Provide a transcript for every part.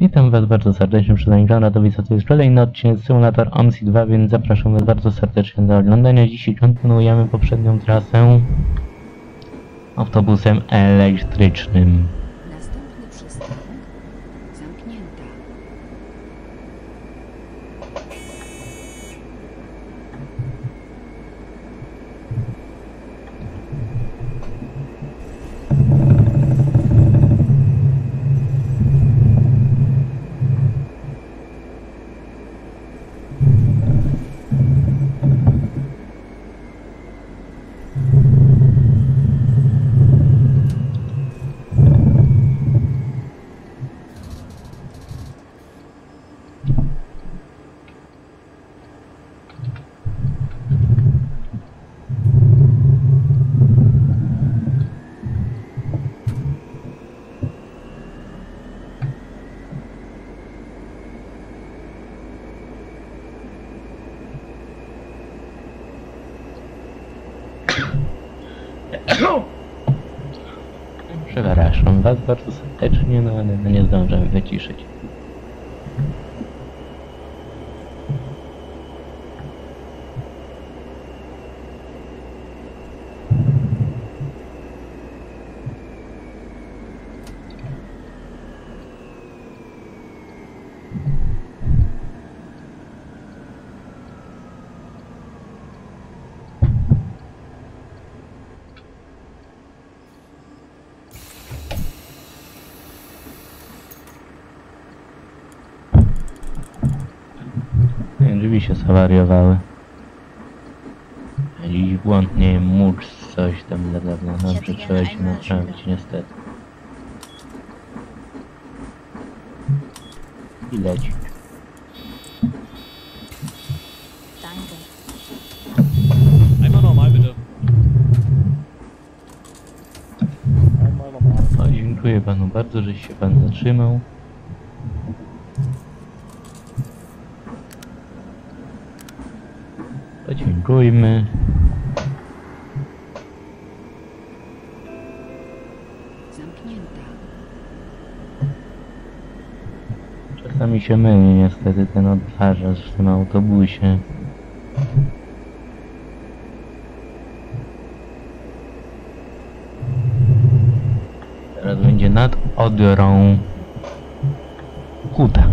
Witam Was bardzo serdecznie, przyznaję Konrad Owidz, to jest kolejny odcinek Symulator OMSI-2, więc zapraszam Was bardzo serdecznie do oglądania. Dzisiaj kontynuujemy poprzednią trasę autobusem elektrycznym. Następny przystanek zamknięta. Przepraszam Was bardzo serdecznie, no ale nie zdążę wyciszyć. Drzwi się zawariowały. Jakiś błąd, nie wiem, mógł coś tam na pewno. Dobrze, trzeba się naprawić, niestety. I leci. O, dziękuję Panu bardzo, że się Pan zatrzymał. Dziękujmy. Zamknięta. Czasami się myli niestety ten odtwarzacz w tym autobusie. Teraz będzie nad Odrą Huta.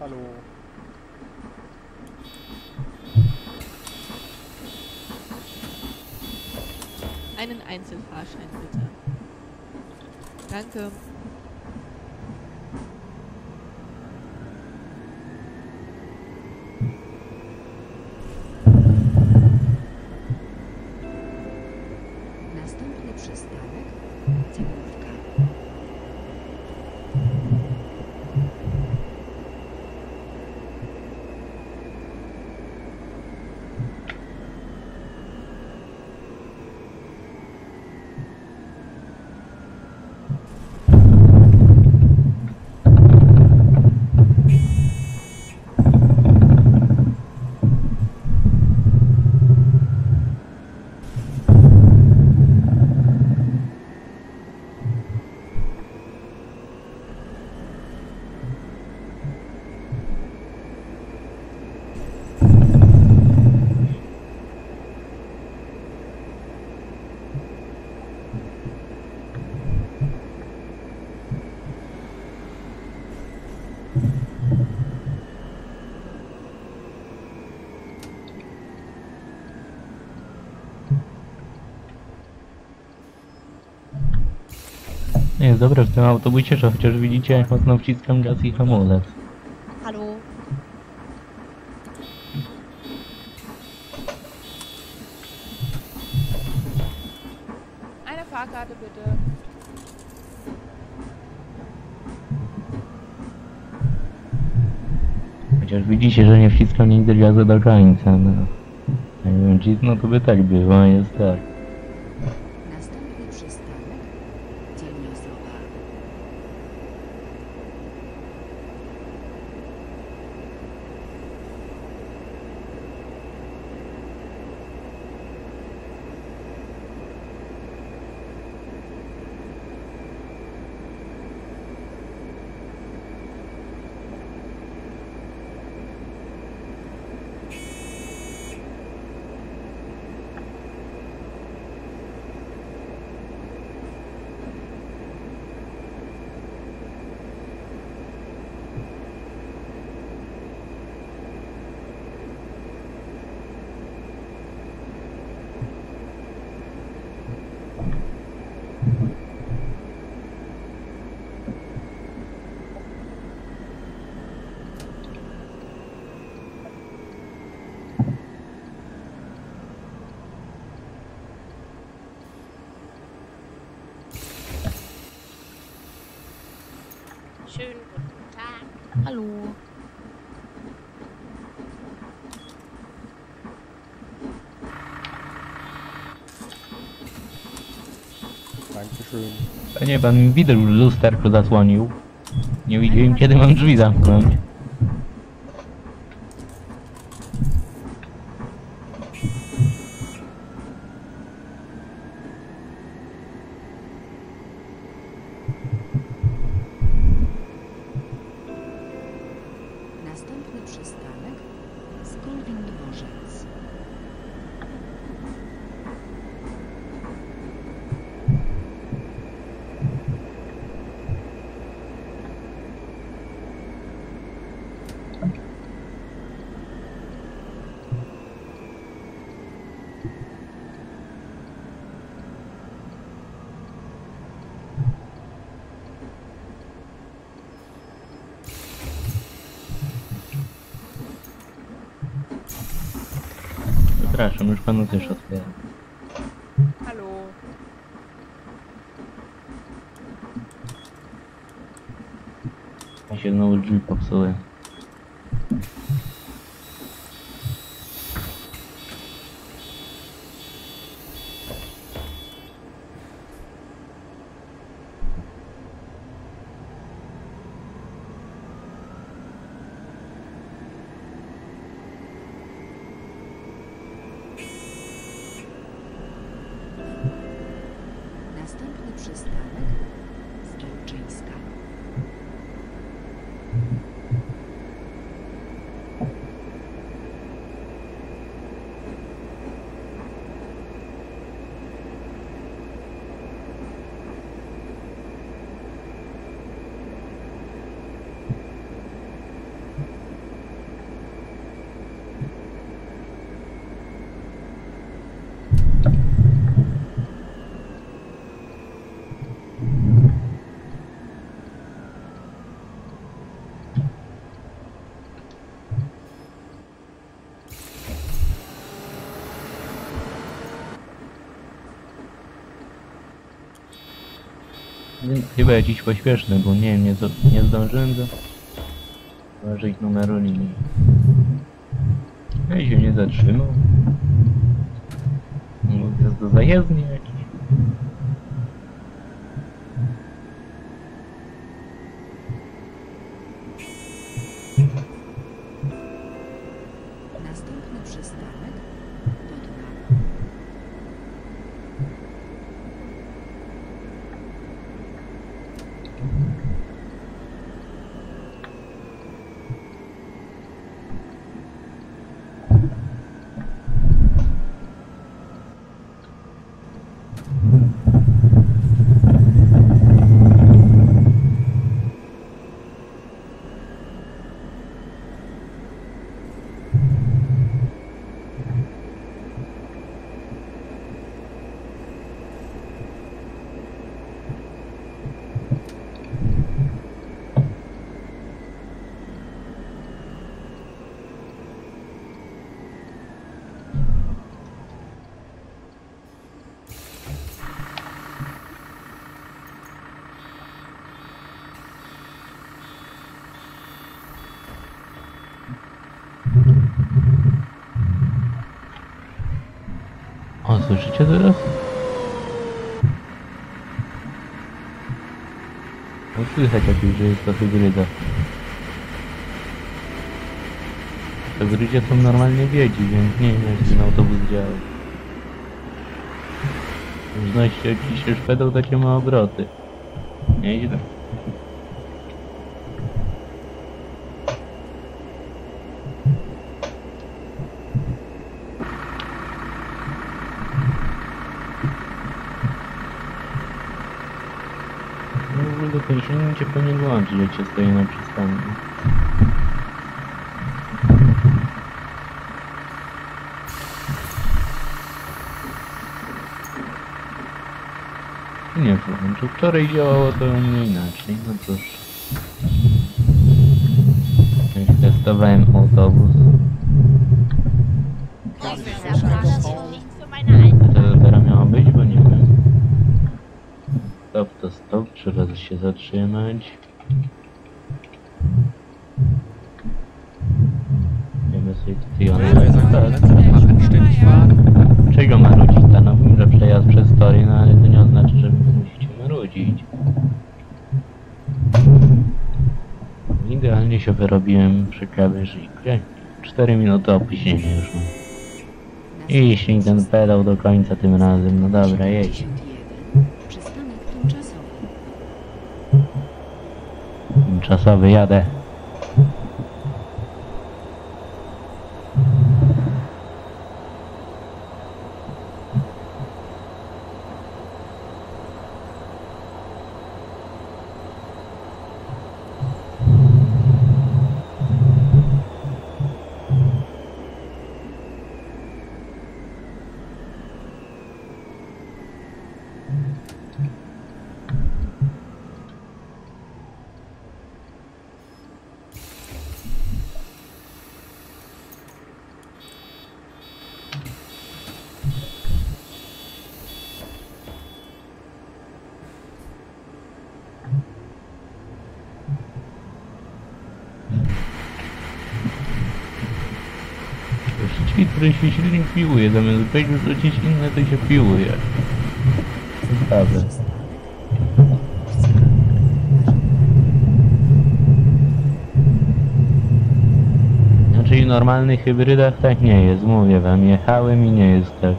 Hallo. Einen Einzelfahrschein bitte. Danke. Następny przystanek Cegłówka. strasznie jest dobre w tym autobusie, że chociaż widzicie, jak mocno wciskam gaz i hamulec. Halo. Eine Fahrkarte bitte. Chociaż widzicie, że nie wciskam nigdy gazu do końca, no. Jakbym cisnął, to by tak było, jest tak. Schönen guten Tag. Hallo. Dankeschön. Panie, pan mi widok w lusterku zasłonił. Nie widziałem, kiedy mam drzwi zamknąć. Przepraszam, już panu też otwieram. Halo. Ja się znowu drzwi popsuły. Więc chyba jakiś pośpieszny, bo nie wiem, nie zdążyłem zauważyć numeru linii. No i się nie zatrzymał. Bo jest do zajezdni jakiś. Słyszycie teraz? No słychać o tym, że jest to hybryda. Hybrydzie są normalnie biedzi, więc nie wiem jak ten autobus działa. Znoście jakiś się szpedał, takie ma obroty. Nieźle. Kończyłem cię po nie łączyć, jak się stoi na przystanku. Nie wiem, czy wczoraj działało to u mnie inaczej, no cóż. Jak testowałem autobus. A to teraz miało być, bo nie wiem. Stop to stop, 3 razy się zatrzymać. Wiemy sobie tutaj on. Czego ma rodzić? No wiem, że przejazd przez tory, no ale to nie oznacza, że musicie marudzić. Idealnie się wyrobiłem przy krawężniku. 4 minuty opóźnienia już mam. I jeśli ten pedał do końca tym razem, no dobra, jedź. Czasowy jadę. Który się silnik piłuje, zamiast wejść już do gdzieś inne, to się piłuje. Prawda. Znaczy w normalnych hybrydach tak nie jest, mówię wam, jechałem i nie jest tak,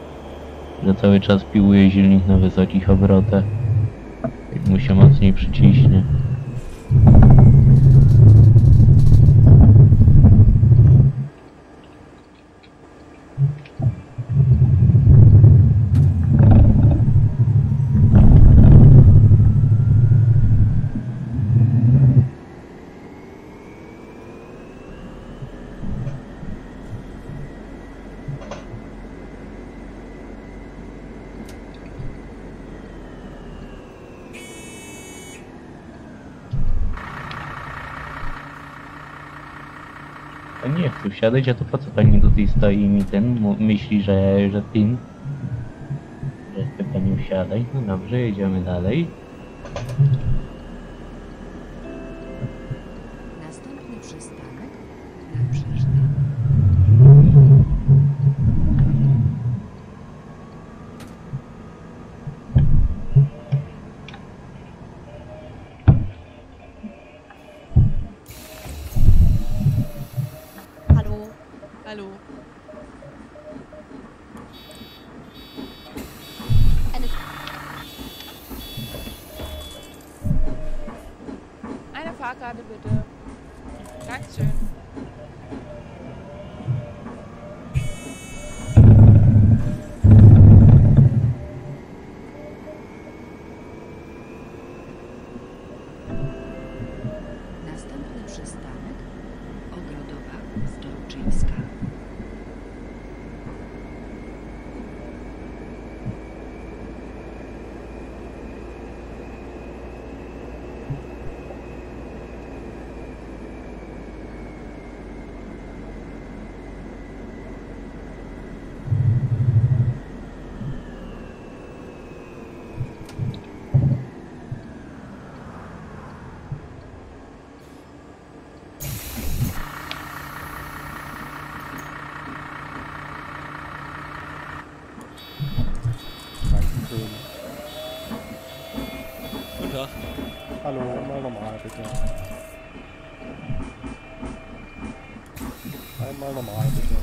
że cały czas piłuje silnik na wysokich obrotach, jak mu się mocniej przyciśnie. Nie chcę wsiadać, a to po co pani tutaj stoi i mi ten myśli, że tym, że chce pani wsiadać. No dobrze, jedziemy dalej. Następny przystanek na Brzeżna. Hallo. Eine Fahrkarte bitte. Dankeschön. Guten Tag. Hallo, mal normal bitte. Einmal normal bitte.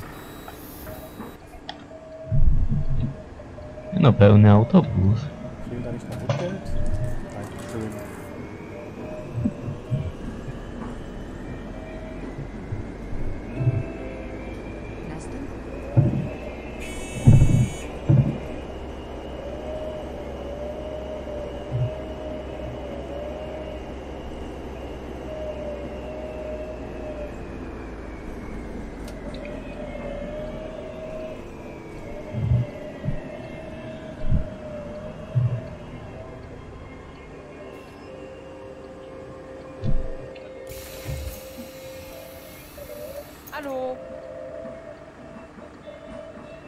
No, pełny autobus. Vielen Dank, ich habe Rückgeld. Dankeschön. Hallo.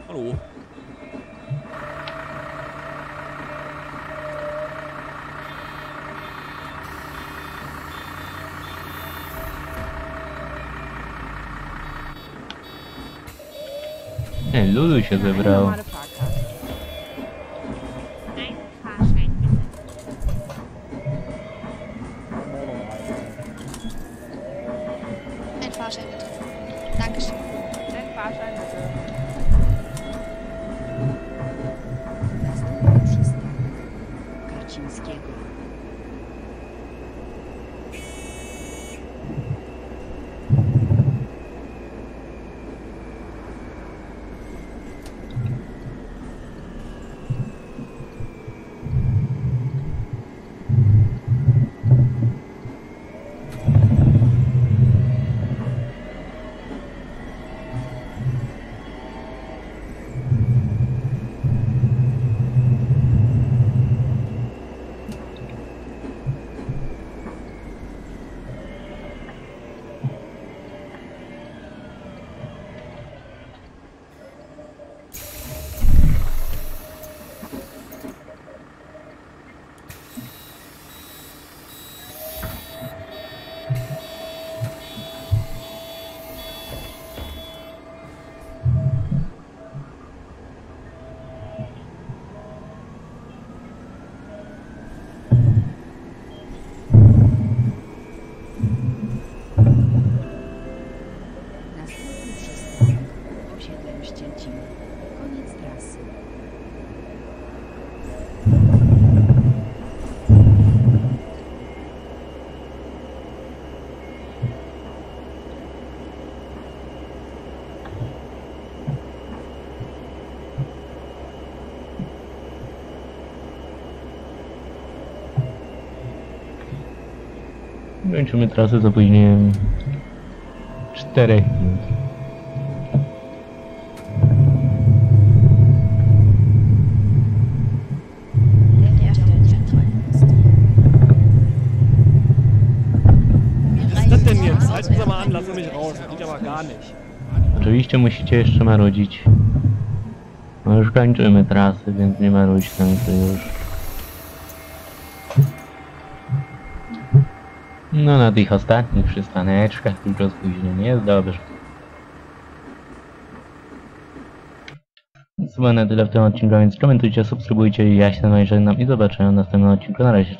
Hallo. Ej, Lulu się zebrał. Kończymy trasę za później 4 minut. Oczywiście musicie jeszcze marudzić. No już kończymy trasę, więc nie marudź tam to już. No na tych ostatnich przystaneczkach tylko spóźnienie jest dobrze. Chyba na tyle w tym odcinku, więc komentujcie, subskrybujcie i jaśnie na i zobaczymy w następnym odcinku. Na razie.